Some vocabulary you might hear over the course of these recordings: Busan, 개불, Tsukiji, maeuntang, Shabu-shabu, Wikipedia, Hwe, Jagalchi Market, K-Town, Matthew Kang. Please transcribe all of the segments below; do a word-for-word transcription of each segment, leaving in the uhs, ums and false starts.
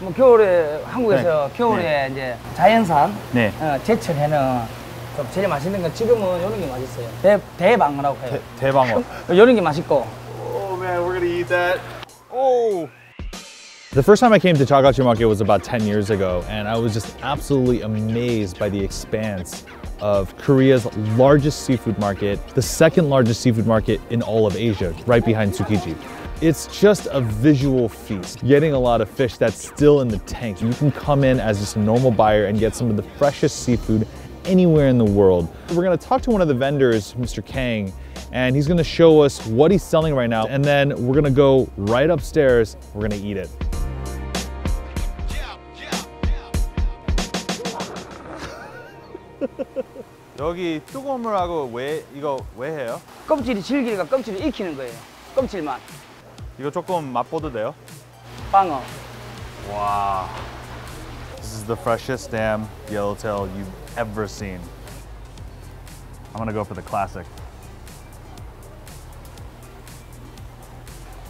뭐 겨울에 한국에서 네. 겨울에 네. 이제 자연산 네. 어, 제철에는 제일 맛있는 건 지금은 이런 게 맛있어요. 대 대방어라고 해요. 대, 대방어. 이런 게 맛있고. Oh man, we're gonna eat that. Oh. The first time I came to Jagalchi Market was about ten years ago, and I was just absolutely amazed by the expanse of Korea's largest seafood market, the second largest seafood market in all of Asia, right behind Tsukiji. It's just a visual feast, getting a lot of fish that's still in the tank. You can come in as just a normal buyer and get some of the freshest seafood anywhere in the world. We're gonna talk to one of the vendors, Mister Kang, and he's gonna show us what he's selling right now, and then we're gonna go right upstairs, we're gonna eat it. 여기 뜨거운 물하고 왜 이거 왜 해요? 껍질이 질기니까 껍질을 익히는 거예요. 껍질만. 이거 조금 맛보도 돼요? 방어. 와. This is the freshest damn yellowtail you've ever seen. I'm gonna go for the classic.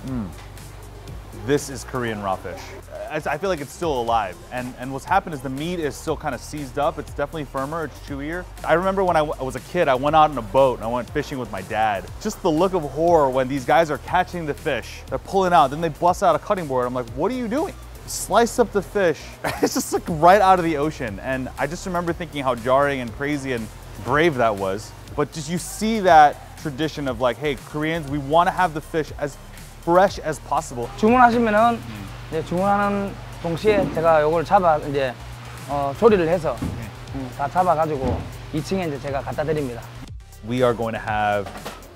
Mm. This is Korean raw fish. I feel like it's still alive. And, and what's happened is the meat is still kind of seized up. It's definitely firmer, it's chewier. I remember when I, I was a kid, I went out in a boat and I went fishing with my dad. Just the look of horror when these guys are catching the fish, they're pulling out, then they bust out a cutting board. I'm like, what are you doing? Slice up the fish. It's just like right out of the ocean. And I just remember thinking how jarring and crazy and brave that was. But just you see that tradition of like, hey, Koreans, we want to have the fish as fresh as possible. 주문하시면은 이제 주문하는 동시에 제가 요걸 잡아 이제 어, 조리를 해서 음, 다 잡아 가지고 이층에 이제 제가 갖다 드립니다. We are going to have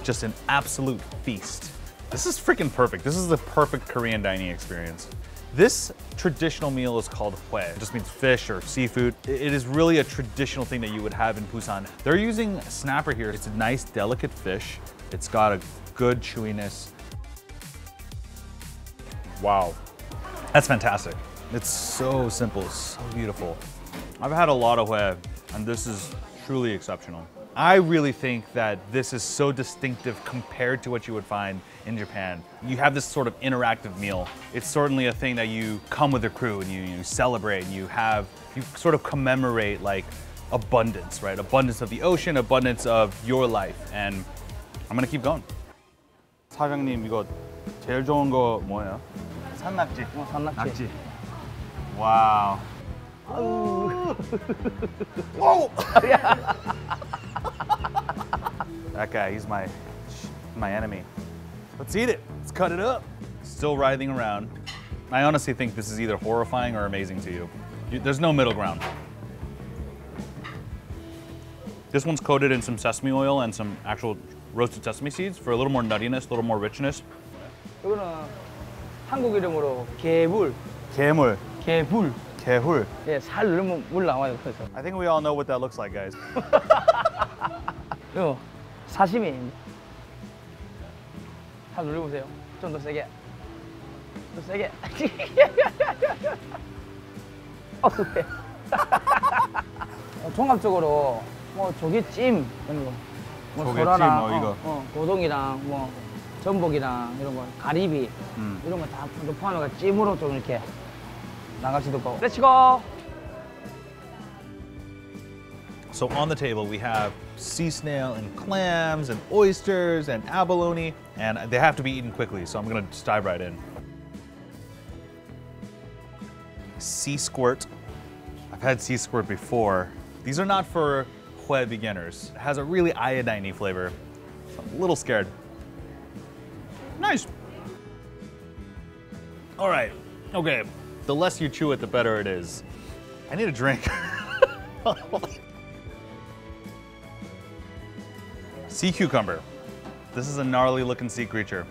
just an absolute feast. This is freaking perfect. This is the perfect Korean dining experience. This traditional meal is called hwe. It just means fish or seafood. It is really a traditional thing that you would have in Busan. They're using snapper here. It's a nice, delicate fish. It's got a good chewiness. Wow, that's fantastic. It's so simple, so beautiful. I've had a lot of hwe, and this is truly exceptional. I really think that this is so distinctive compared to what you would find in Japan. You have this sort of interactive meal. It's certainly a thing that you come with a crew and you, you celebrate and you have, you sort of commemorate like abundance, right? Abundance of the ocean, abundance of your life. And I'm gonna keep going. 사장님, 이거 제일 좋은 거 뭐예요? 산낙지. 어, 산낙지. Wow. Whoa! Yeah. That guy, he's my, my enemy. Let's eat it, let's cut it up. Still writhing around. I honestly think this is either horrifying or amazing to you. you there's no middle ground. This one's coated in some sesame oil and some actual roasted sesame seeds for a little more nuttiness, a little more richness. 이거는 한국 이름으로 개불. 개물. 개불. 개불. 예, 살 넣으면 물 나와요, 그래서. I think we all know what that looks like, guys. 요 사시미. 한 눌러보세요. 좀 더 세게. 더 세게. 어때? 종합적으로 뭐 조개찜 이런 거, 뭐 조개찜, 소라랑, 어, 이거. 어, 고동이랑 뭐 전복이랑 이런 거, 가리비 음. 이런 거 다 포함해서 찜으로 좀 이렇게 나가시도 거고. Let's go. So on the table we have sea snail and clams and oysters and abalone, and they have to be eaten quickly, so I'm gonna just dive right in. Sea squirt. I've had sea squirt before. These are not for hwe beginners. It has a really iodine-y flavor. So I'm a little scared. Nice. All right, okay. The less you chew it, the better it is. I need a drink. Sea cucumber. This is a gnarly looking sea creature.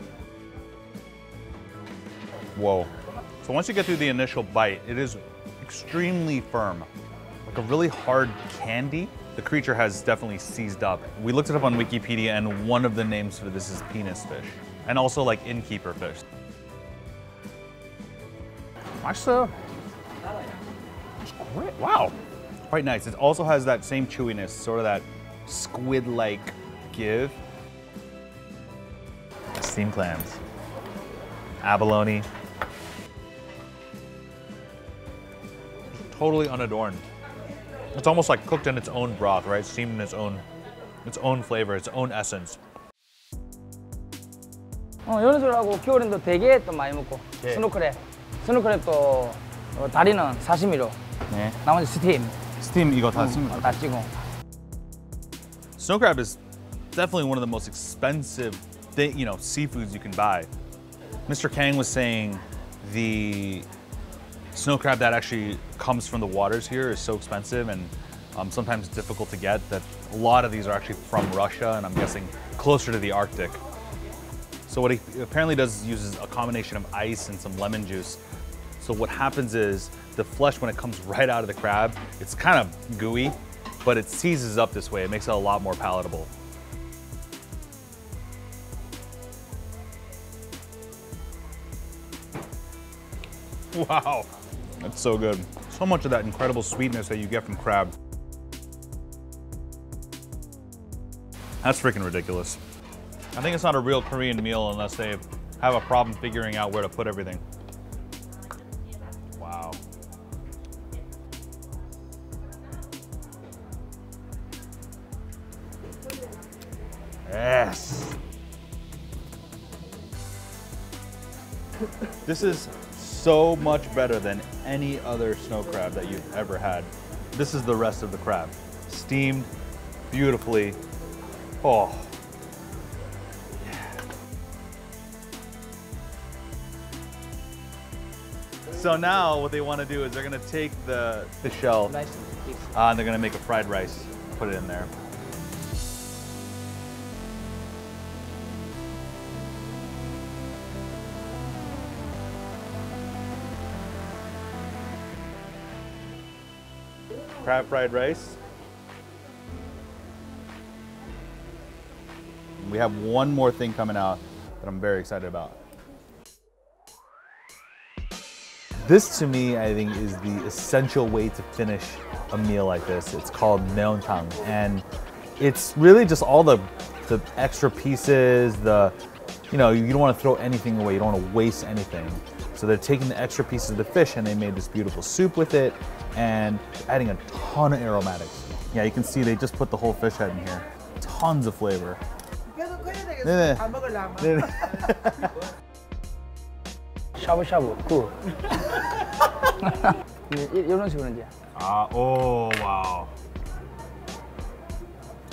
Whoa. So once you get through the initial bite, it is extremely firm, like a really hard candy. The creature has definitely seized up. We looked it up on Wikipedia and one of the names for this is penis fish. And also like innkeeper fish. Actually, it's great. Wow. Quite nice. It also has that same chewiness, sort of that squid-like give. Steamed clams, abalone. totally unadorned. It's almost like cooked in its own broth, right? Steamed in its own, its own flavor, its own essence. 어, 연어술하고 겨울에도 대게 또 많이 먹고 네. 스노크랩, 스노크랩 또 어, 다리는 사시미로, 네. 나머지 스팀. 스팀 이거 다 음, 다 찍어. Snow crab is definitely one of the most expensive, thing, you know, seafoods you can buy. Mister Kang was saying the snow crab that actually comes from the waters here is so expensive and um, sometimes difficult to get that a lot of these are actually from Russia and I'm guessing closer to the Arctic. So what he apparently does is uses a combination of ice and some lemon juice. So what happens is the flesh, when it comes right out of the crab, it's kind of gooey, but it seizes up this way. It makes it a lot more palatable. Wow, that's so good. So much of that incredible sweetness that you get from crab. That's freaking ridiculous. I think it's not a real Korean meal unless they have a problem figuring out where to put everything. Wow. Yes. This is so much better than any other snow crab that you've ever had. This is the rest of the crab. Steamed beautifully. Oh. Yeah. So now what they want to do is they're going to take the, the shell uh, and they're going to make a fried rice, put it in there. Crab fried rice. We have one more thing coming out that I'm very excited about. This to me, I think, is the essential way to finish a meal like this. It's called maeuntang, and it's really just all the, the extra pieces, the, you know, you don't want to throw anything away, you don't want to waste anything. So they're taking the extra pieces of the fish and they made this beautiful soup with it and adding a ton of aromatics. Yeah, you can see they just put the whole fish head in here. Tons of flavor. Shabu-shabu, cool. Ah, oh, wow.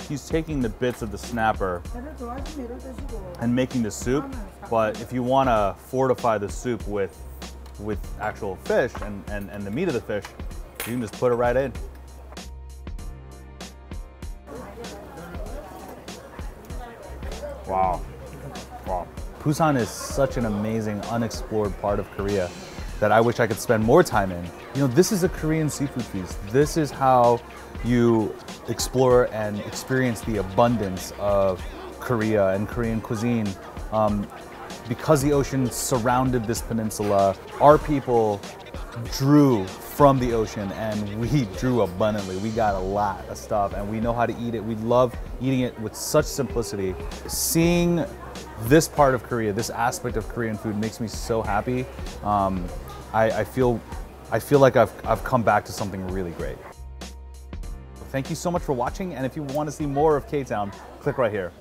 He's taking the bits of the snapper and making the soup, but if you want to fortify the soup with with actual fish and, and, and the meat of the fish, you can just put it right in. Wow. Wow. Busan is such an amazing, unexplored part of Korea that I wish I could spend more time in. You know, this is a Korean seafood feast. This is how you explore and experience the abundance of Korea and Korean cuisine. Um, because the ocean surrounded this peninsula, our people drew from the ocean and we drew abundantly. We got a lot of stuff and we know how to eat it. We love eating it with such simplicity. Seeing this part of Korea, this aspect of Korean food makes me so happy. Um, I, I, feel, I feel like I've, I've come back to something really great. Thank you so much for watching, and if you want to see more of K-Town, click right here.